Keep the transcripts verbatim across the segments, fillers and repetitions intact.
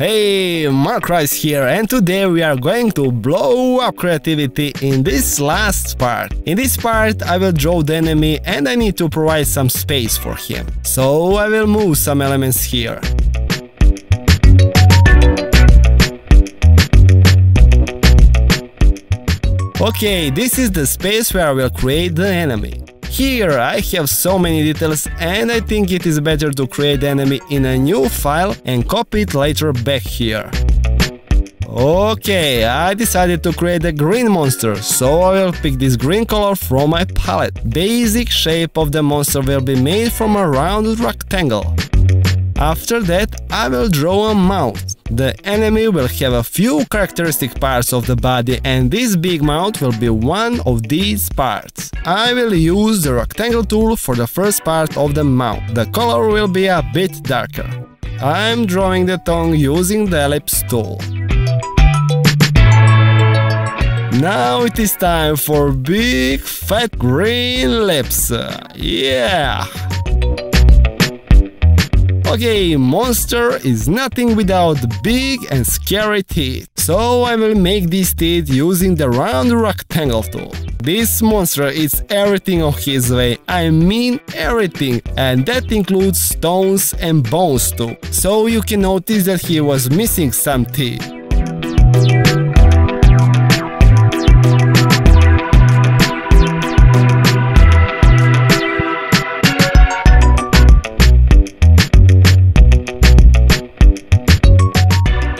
Hey, Mark Rise here, and today we are going to blow up creativity in this last part. In this part I will draw the enemy and I need to provide some space for him. So I will move some elements here. Okay, this is the space where I will create the enemy. Here I have so many details and I think it is better to create the enemy in a new file and copy it later back here. Okay, I decided to create a green monster, so I will pick this green color from my palette. Basic shape of the monster will be made from a round rectangle. After that I will draw a mouth. The enemy will have a few characteristic parts of the body and this big mouth will be one of these parts. I will use the rectangle tool for the first part of the mouth. The color will be a bit darker. I'm drawing the tongue using the ellipse tool. Now it is time for big fat green lips. Yeah! Okay, monster is nothing without big and scary teeth, so I will make these teeth using the round rectangle tool. This monster eats everything on his way, I mean everything, and that includes stones and bones too, so you can notice that he was missing some teeth.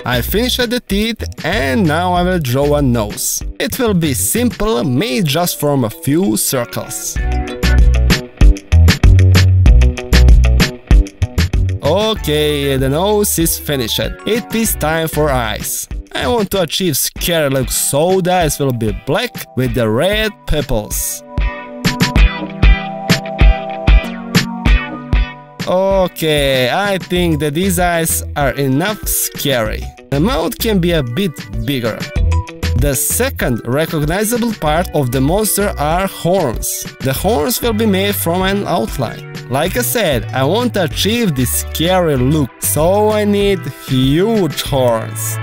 I finished the teeth and now I will draw a nose. It will be simple, made just from a few circles. Okay, the nose is finished. It is time for eyes. I want to achieve scary look, so the eyes will be black with the red pupils. Okay, I think that these eyes are enough scary. The mouth can be a bit bigger. The second recognizable part of the monster are horns. The horns will be made from an outline. Like I said, I want to achieve this scary look, so I need huge horns.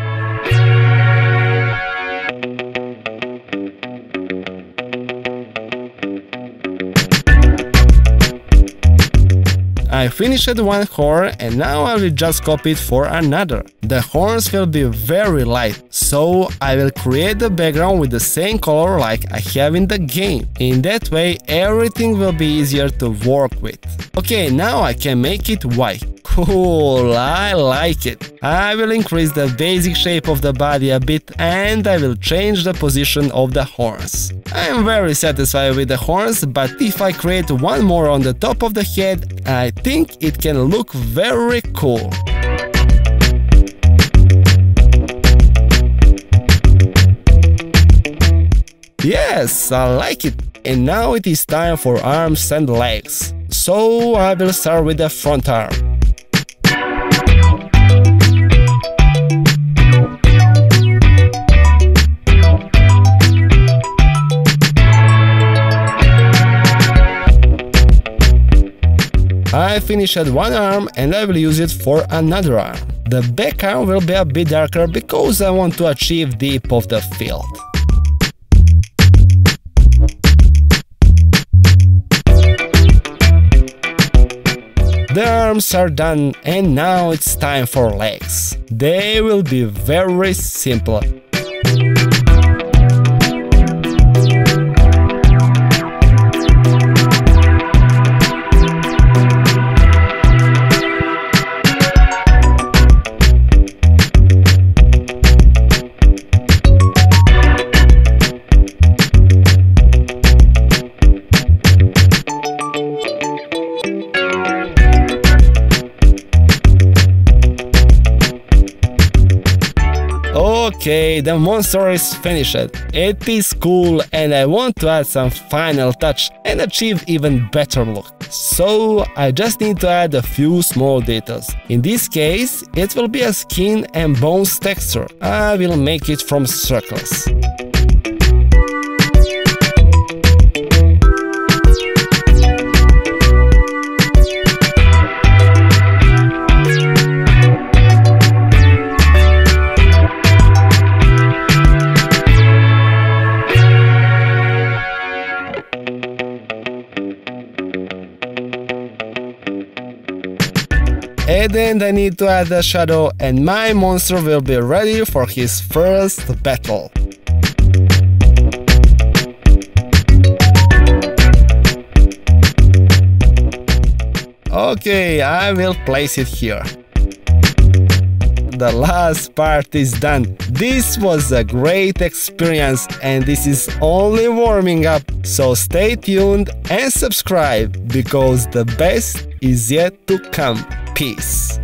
I finished one horn and now I will just copy it for another. The horns will be very light, so I will create the background with the same color like I have in the game. In that way everything will be easier to work with. Okay, now I can make it white. Cool, I like it. I will increase the basic shape of the body a bit and I will change the position of the horns. I am very satisfied with the horns, but if I create one more on the top of the head, I think I think it can look very cool. Yes, I like it. And now it is time for arms and legs. So I will start with the front arm. I finished one arm and I will use it for another arm. The back arm will be a bit darker because I want to achieve deep of the field. The arms are done and now it's time for legs. They will be very simple. Okay, the monster is finished. It is cool and I want to add some final touch and achieve even better look. So I just need to add a few small details. In this case, it will be a skin and bones texture. I will make it from circles. At the end I need to add a shadow and my monster will be ready for his first battle. Okay, I will place it here. The last part is done. This was a great experience and this is only warming up, so stay tuned and subscribe because the best is yet to come. Peace.